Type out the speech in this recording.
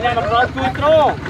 down across to throw.